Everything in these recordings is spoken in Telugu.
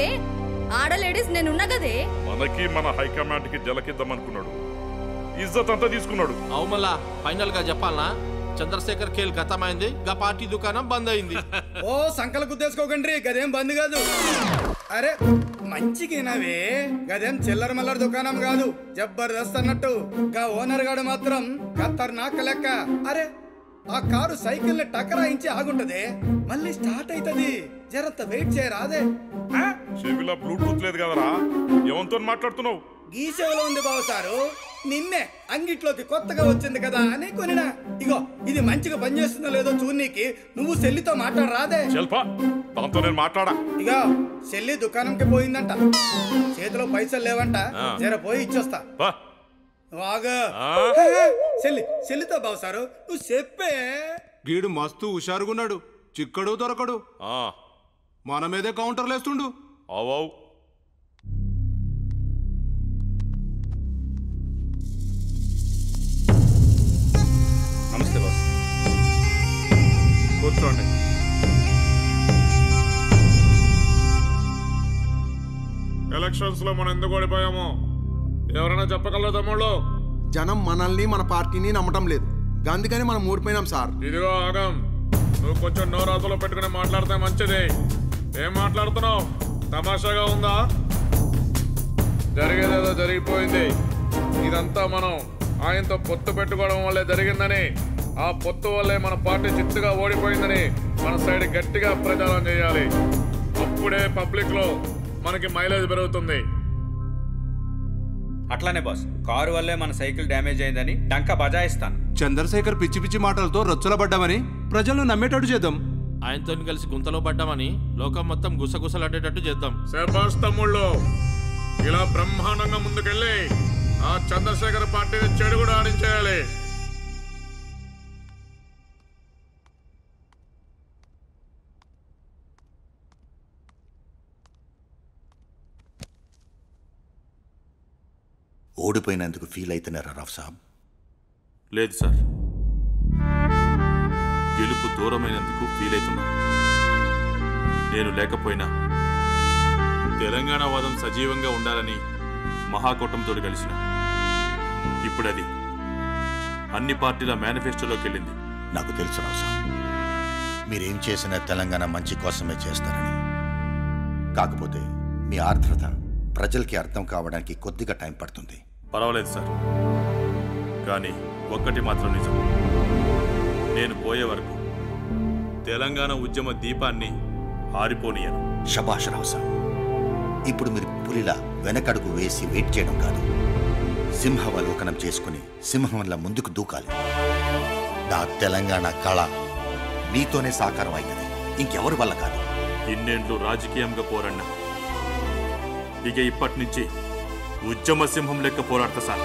కి ఆడ లేడీస్ నేను ఉన్నా కదే మనకి మన హై కమాండ్ కి జలకిద్దాం అనుకున్నాడు ఇజ్జత్ అంతా తీసుకున్నాడు అవమలా ఫైనల్ గా చెప్పాలనా చంద్రశేఖర్ కేల్ గతమైంది గా పార్టీ దుకాణం బంద్ అయింది ఓ సంకల గుద్దేసుకోకండి గదేం బంద్ కాదు అరే మంచిగేనావే గదేం చిల్లర మల్లర దుకాణం కాదు జబర్దస్త్ అన్నట్టు గా ఓనర్ గాడు మాత్రం ఖతర్నాక్ లెక్క అరే ఆ కారు సైకిల్ ని టకరాయించి ఆగుంటదే మళ్ళీ స్టార్ట్ అవుతుంది జరంత వెయిట్ చేయరాదే చెవిలో బ్లూటూత్ లేదు కదరా ఏమంతో మాట్లాడుతున్నావు ఈ చెవిలో ఉంది బావ సారు నిన్నే అంగిట్లోకి కొత్తగా వచ్చింది కదా అని కొనినా ఇగో ఇది మంచిగా పనిచేస్తుందో లేదో చూడనీకి నువ్వు సెల్లితో మాట్లాడరాదే దాంతో నేను మాట్లాడా ఇగో సెల్లి దుకాణంకి పోయిందంట చేతిలో పైసలు లేవంట జర పోయి ఇచ్చొస్తా చెల్లితో బావు సారు నువ్వు చెప్పే గీడు మస్తు హుషారుగున్నాడు చిక్కడు దొరకడు మన మీదే కౌంటర్లు వేస్తుండు అవు నమస్తే బాస్ కూర్చోండి ఎలక్షన్స్ లో మనం ఎందుకు ఓడిపోయామో ఎవరైనా చెప్పగలరా తమ్ముళ్ళు జనం మనల్ని మన పార్టీని నమ్మటం లేదు అందుకని మనం ఊడిపోయినాం సార్ ఇదిగో ఆగం నువ్వు కొంచెం నోరాతులో పెట్టుకుని మాట్లాడితే మంచిది ఏం మాట్లాడుతున్నావు తమాషాగా ఉందా జరిగేదేదో జరిగిపోయింది ఇదంతా మనం ఆయనతో పొత్తు పెట్టుకోవడం వల్లే జరిగిందని ఆ పొత్తు వల్లే మన పార్టీ చిత్తుగా ఓడిపోయిందని మన సైడ్ గట్టిగా ప్రచారం చేయాలి అప్పుడే పబ్లిక్ లో మనకి మైలేజ్ పెరుగుతుంది అట్లానే బాస్ కారు వల్లే మన సైకిల్ డ్యామేజ్ అయిందని డంక బజాయిస్తాను చంద్రశేఖర్ పిచ్చి పిచ్చి మాటలతో రొచ్చలబడ్డామని ప్రజలు నమ్మేటట్టు చేద్దాం ఆయనతో కలిసి గుంతలో పడ్డామని లోకం మొత్తం గుసగుసలాడేటట్టు చేద్దాం శభాష్ తమ్ముళ్ళు ఇలా బ్రహ్మాండంగా ముందుకెళ్ళి ఆ చంద్రశేఖర్ పార్టీని చెడు కూడా ఆడించేయాలి ఓడిపోయినందుకు ఫీల్ అవుతున్నారా రాఫ్ సాబ్ లేదు సార్ గెలుపు దూరమైనందుకు ఫీల్ అవుతున్నా నేను లేకపోయినా తెలంగాణ వాదం సజీవంగా ఉండాలని మహాకూటంతో కలిసిన ఇప్పుడది అన్ని పార్టీల మేనిఫెస్టోలోకి వెళ్ళింది నాకు తెలుసు రాఫ్ సాబ్ మీరేం చేసినా తెలంగాణ మంచి కోసమే చేస్తారని కాకపోతే మీ ఆర్ద్రత ప్రజలకి అర్థం కావడానికి కొద్దిగా టైం పడుతుంది పర్వాలేదు సార్ కానీ ఒక్కటి మాత్రం నిజం నేను పోయే వరకు తెలంగాణ ఉద్యమ దీపాన్ని ఆరిపోనియను శభాష్ రావు సార్ ఇప్పుడు మీరు పులిలా వెనకడుగు వేసి వెయిట్ చేయడం కాదు సింహావలోకనం చేసుకుని సింహంలా ముందుకు దూకాలి నా తెలంగాణ కళ మీతోనే సాకారం అవుతుంది ఇంకెవరి వల్ల కాదు ఇన్నేండ్లు రాజకీయంగా పోరన్నా ఇక ఇప్పటి నుంచి ఉద్యమ సింహం లెక్క పోరాడతా సార్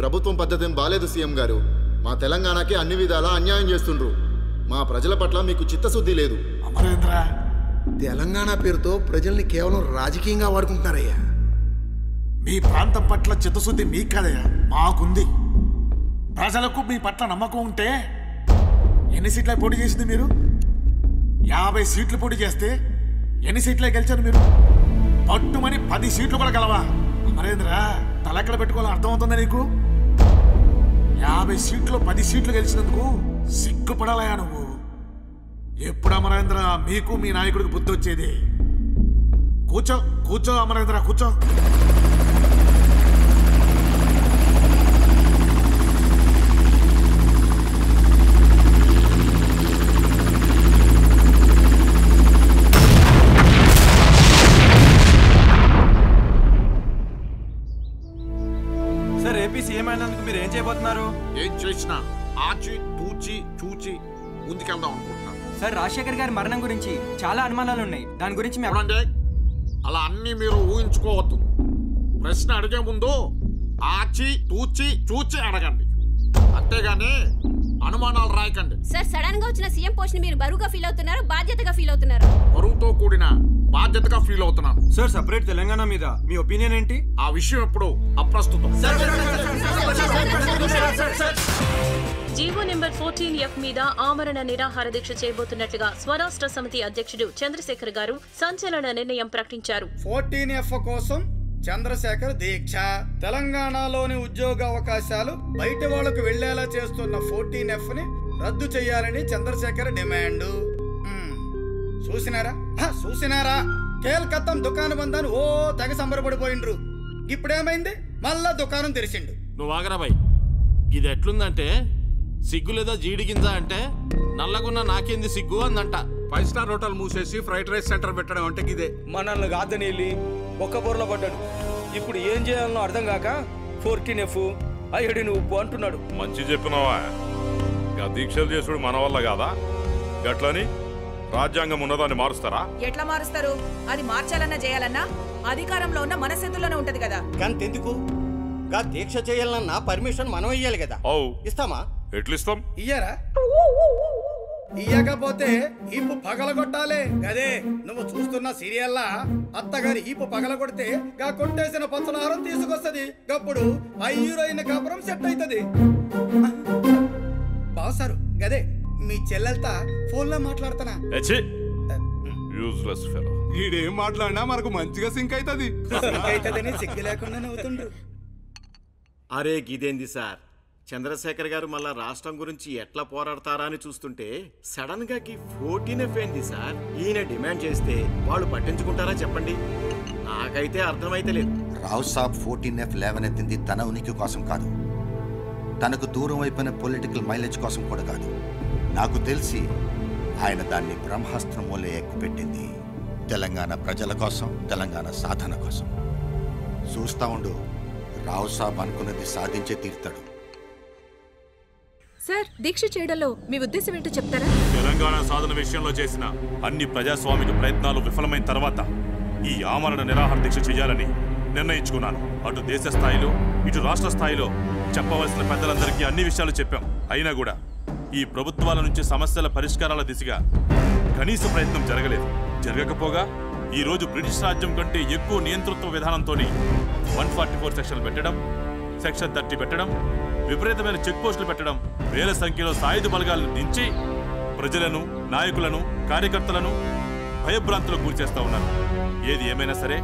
ప్రభుత్వం పద్ధతి ఏం బాలేదు సీఎం గారు మా తెలంగాణకి అన్ని విధాలా అన్యాయం చేస్తుండ్రు మా ప్రజల పట్ల మీకు చిత్తశుద్ధి లేదు అమరేంద్ర తెలంగాణ పేరుతో ప్రజల్ని కేవలం రాజకీయంగా వాడుకుంటున్నారయ్యా మీ ప్రాంతం పట్ల చిత్తశుద్ధి మీకు కాదయ్యా మాకుంది ప్రజలకు మీ పట్ల నమ్మకం ఉంటే ఎన్ని సీట్ల పోటీ చేసింది మీరు 50 సీట్లు పోటీ చేస్తే ఎన్ని సీట్లే గెలిచారు మీరు పట్టుమని 10 సీట్లు కూడా గెలవా అమరేంద్ర తలెక్కడ పెట్టుకోవాలో అర్థమవుతుందా నీకు 50 సీట్లో 10 సీట్లు గెలిచినందుకు సిగ్గుపడాలయా నువ్వు ఎప్పుడు అమరేంద్ర మీకు మీ నాయకుడికి బుద్ధి వచ్చేది కూర్చో కూర్చో అమరేంద్ర కూర్చో ఏమైనందుకు మీరు ఏం చేయబోతున్నారు? ఏం చేసినా ఆచి తూచి చూచి ముందుకెళ్దాం అనుకుంటున్నాను. సార్ రాజశేఖర్ గారి మరణం గురించి చాలా అనుమానాలు ఉన్నాయి, దాని గురించి అలా అన్ని మీరు ఊహించుకోవద్దు. ప్రశ్న అడిగే ముందు ఆచి తూచి చూచి అడగండి, అంతేగాని అనుమానాలు రాయకండి. సార్ సడన్ గా వచ్చిన సీఎం పోస్ట్ ని మీరు బరువుగా ఫీల్ అవుతున్నారు, బాధ్యతగా ఫీల్ అవుతున్నారు. బరువుతో కూడిన బాధ్యతగా ఫీల్ అవుతున్నాను సార్. సెపరేట్ తెలంగాణ మీద మీ ఒపీనియన్ ఏంటి? ఆ విషయం ఎప్పుడు అప్రస్తుతం. జీవో నెంబర్ 14F మీద ఆమరణ నిరాహార దీక్ష చేయబోతున్నట్లుగా స్వరాష్ట్ర సమితి అధ్యక్షుడు చంద్రశేఖర్ గారు సంచలన నిర్ణయం ప్రకటించారు. 14F కోసం చంద్రశేఖర్ దీక్ష. తెలంగాణలోని ఉద్యోగ అవకాశాలు బయట వాళ్లకు వెళ్లేలా చేస్తున్న 14F ని రద్దు చేయాలని చంద్రశేఖర్ డిమాండ్. చూసినారా కేల్కత్తం దుకాణం బందాను ఓ తెగ సంబరపడిపోయిండ్రు. ఇప్పుడేమైంది? మళ్ళా దుకాణం తెరిచిండు. నువ్వు ఆగరాబాయ్, ఇది ఎట్లుందంటే సిగ్గులేదో జీడిగింజ అంటే నల్లగున్న నాకేంది సిగ్గు అందంట. 5 స్టార్ హోటల్ మూసేసి ఫ్రైడ్ రైస్ సెంటర్ పెట్టడం అంటే ఇదే. మనల్ని గాదని వెళ్ళి ఒక్క బొర్రలో పడ్డాడు. ఇప్పుడు ఏం చేయాలనో అర్థం కాక 14F ఐడిని ఉప్పు అంటున్నాడు. మంచి చెప్పినావా, దీక్షలు చేసుడు మన వల్ల కాదా? గట్లని రాజ్యాంగం ఉన్నదాన్ని మారుస్తారా? ఎట్లా మారుస్తారు? అది మార్చాలన్నా చేయాలన్నా అధికారంలో ఉన్న మన చేతుల్లోనే ఉంటది కదా. కంతెందుకు గా దీక్ష చేయాలన్నా పర్మిషన్ మనం ఇయ్యాలి కదా. ఇస్తామా? ఎట్లిస్తాం? ఇయ్యారా? ఇయ్యకపోతే ఈపు పగలగొట్టాలే గదే. నువ్వు చూస్తున్న సీరియల్లా అత్తగారి ఈపు పగలగొడితే గా కొట్టేసిన పచ్చనారం తీసుకొస్తుంది. గప్పుడు ఆ హీరోయిన్ కాపురం సెట్ అవుతుంది. బాసారు గదే మీ చెల్లెలతో ఫోన్ లో మాట్లాడుతున్నా. ఈడేం మాట్లాడినా మనకు మంచిగా సింక్ అవుతుంది. సిగ్గు లేకుండా నవ్వుతుండ్రు. అరే గిదేంది సార్, చంద్రశేఖర్ గారు మళ్ళా రాష్ట్రం గురించి ఎట్లా పోరాడతారా అని చూస్తుంటే సడన్ గా 14F ఏంది సార్? ఈయన డిమాండ్ చేస్తే వాళ్ళు పట్టించుకుంటారా చెప్పండి? నాకైతే అర్థమైతే లేదు. రావు సాబ్ 14F లేవనెత్తింది తన ఉనికి కోసం కాదు, తనకు దూరం అయిపోయిన పొలిటికల్ మైలేజ్ కోసం కూడా కాదు. నాకు తెలిసి ఆయన దాన్ని బ్రహ్మాస్త్రం మూలే ఎక్కుపెట్టింది తెలంగాణ ప్రజల కోసం, తెలంగాణ సాధన కోసం. చూస్తా ఉండు, రావు సాబ్ అనుకున్నది సాధించే తీరుతాడు. సార్ దీక్ష చేయడంలో మీ ఉద్దేశం ఏంటో చెప్తారా? తెలంగాణ సాధన విషయంలో చేసిన అన్ని ప్రజాస్వామిక ప్రయత్నాలు విఫలమైన తర్వాత ఈ ఆమరణ నిరాహార దీక్ష చేయాలని నిర్ణయించుకున్నాను. అటు దేశ స్థాయిలో ఇటు రాష్ట్ర స్థాయిలో చెప్పవలసిన పెద్దలందరికీ అన్ని విషయాలు చెప్పాం. అయినా కూడా ఈ ప్రభుత్వాల నుంచి సమస్యల పరిష్కారాల దిశగా కనీస ప్రయత్నం జరగలేదు. జరగకపోగా ఈరోజు బ్రిటిష్ రాజ్యం కంటే ఎక్కువ నియంతృత్వ విధానంతో 144 సెక్షన్ పెట్టడం, సెక్షన్ 30 పెట్టడం, విపరీతమైన చెక్ పోస్టులు పెట్టడం, వేల సంఖ్యలో సాయుధ బలగాలను దించి ప్రజలను, నాయకులను, కార్యకర్తలను భయభ్రాంతులకు గురిచేస్తా ఉన్నారు. ఏది ఏమైనా సరే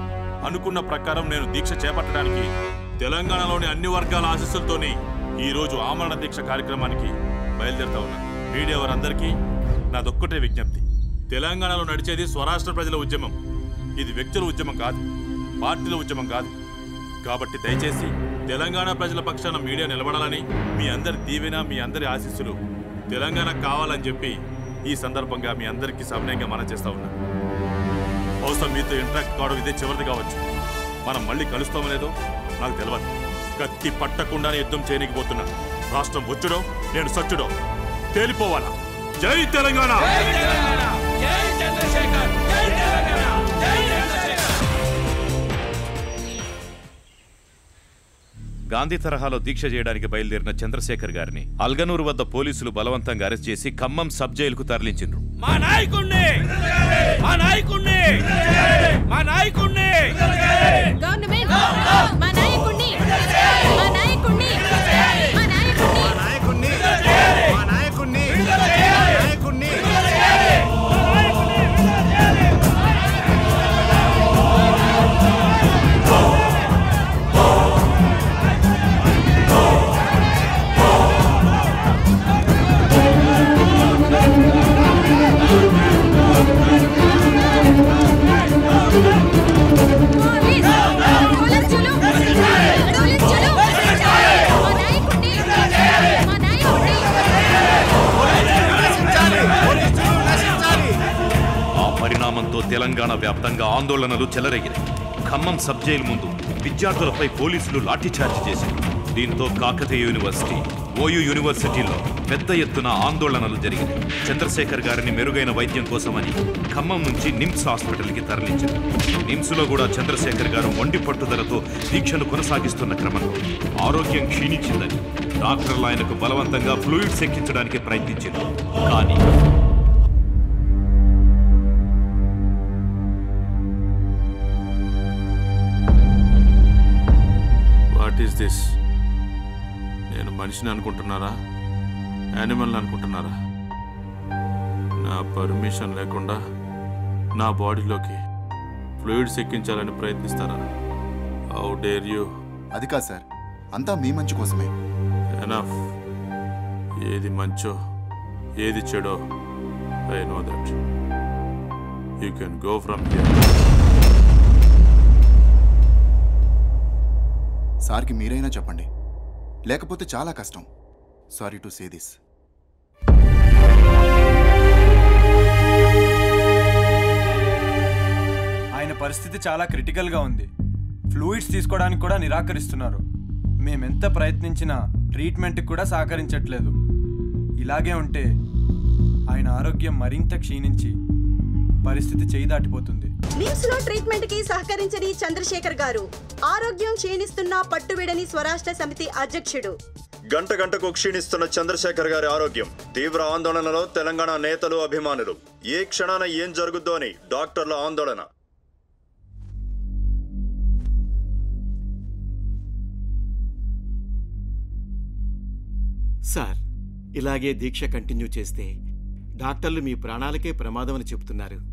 అనుకున్న ప్రకారం నేను దీక్ష చేపట్టడానికి తెలంగాణలోని అన్ని వర్గాల ఆశీస్సులతోని ఈరోజు ఆమరణ దీక్ష కార్యక్రమానికి బయలుదేరుతా ఉన్నాను. మీడియా వారందరికీ నాదొక్కటే విజ్ఞప్తి, తెలంగాణలో నడిచేది స్వరాష్ట్ర ప్రజల ఉద్యమం. ఇది వ్యక్తుల ఉద్యమం కాదు, పార్టీల ఉద్యమం కాదు. కాబట్టి దయచేసి తెలంగాణ ప్రజల పక్షాన మీడియా నిలబడాలని మీ అందరి దీవెన, మీ అందరి ఆశీస్సులు తెలంగాణకు కావాలని చెప్పి ఈ సందర్భంగా మీ అందరికీ సమన్వయంగా మనం చేస్తా ఉన్నాం. బహుశా మీతో ఇంట్రాక్ట్ కావడం ఇదే చివరిది కావచ్చు. మనం మళ్ళీ కలుస్తామో లేదో నాకు తెలియదు. కత్తి పట్టకుండానే యుద్ధం చేయనికిపోతున్నా. రాష్ట్రం వచ్చుడో నేను సచ్చుడో తేలిపోవాలా. జై తెలంగాణ. గాంధీ తరహాలో దీక్ష చేయడానికి బయలుదేరిన చంద్రశేఖర్ గారిని అల్గనూరు వద్ద పోలీసులు బలవంతంగా అరెస్ట్ చేసి ఖమ్మం సబ్ జైలుకు తరలించిండ్రు. తెలంగాణ వ్యాప్తంగా ఆందోళనలు చెలరేగాయి. ఖమ్మం సబ్ జైలు ముందు విద్యార్థులపై పోలీసులు లాఠీచార్జి చేశారు. దీంతో కాకతీయ యూనివర్సిటీ, ఓయూ యూనివర్సిటీలో పెద్ద ఎత్తున ఆందోళనలు జరిగాయి. చంద్రశేఖర్ గారిని మెరుగైన వైద్యం కోసమని ఖమ్మం నుంచి నిమ్స్ హాస్పిటల్కి తరలించారు. నిమ్స్లో కూడా చంద్రశేఖర్ గారు మొండి పట్టుదలతో దీక్షను కొనసాగిస్తున్న క్రమంలో ఆరోగ్యం క్షీణించిందని డాక్టర్లు ఆయనకు బలవంతంగా ఫ్లూయిడ్స్ ఎక్కించడానికి ప్రయత్నించారు. కానీ నేను మనిషిని అనుకుంటున్నారా, యానిమల్ని అనుకుంటున్నారా? నా పర్మిషన్ లేకుండా నా బాడీలోకి ఫ్లూయిడ్స్ ఎక్కించాలని ప్రయత్నిస్తారా? How dare you! అది కాదు సార్, అంతా మీ మంచి కోసమే. ఎనఫ్. ఏది మంచో ఏది చెడో I know that. You can go from here. సార్కి మీరైనా చెప్పండి, లేకపోతే చాలా కష్టం. Sorry to say this. ఆయన పరిస్థితి చాలా క్రిటికల్గా ఉంది. ఫ్లూయిడ్స్ తీసుకోవడానికి కూడా నిరాకరిస్తున్నారు. మేమెంత ప్రయత్నించినా ట్రీట్మెంట్కి కూడా సహకరించట్లేదు. ఇలాగే ఉంటే ఆయన ఆరోగ్యం మరింత క్షీణించి పరిస్థితి చేయి దాటిపోతుంది. నిమ్స్లో ట్రీట్మెంట్కి సహకరించని చంద్రశేఖర్ గారు ఆరోగ్యం క్షీణిస్తున్న పట్టువిడని స్వరాష్ట్ర సమితి అధ్యక్షుడు. గంట గంటకు క్షీణిస్తున్న చంద్రశేఖర్ గారి ఆరోగ్యం తీవ్ర ఆందోళనలో తెలంగాణ నేతలు, అభిమానులు. ఏ క్షణాన ఏం జరుగుద్దో అని డాక్టర్ల ఆందోళన. సార్, ఇలాగే దీక్ష కంటిన్యూ చేస్తే డాక్టర్లు మీ ప్రాణాలకే ప్రమాదం అని చెబుతున్నారు.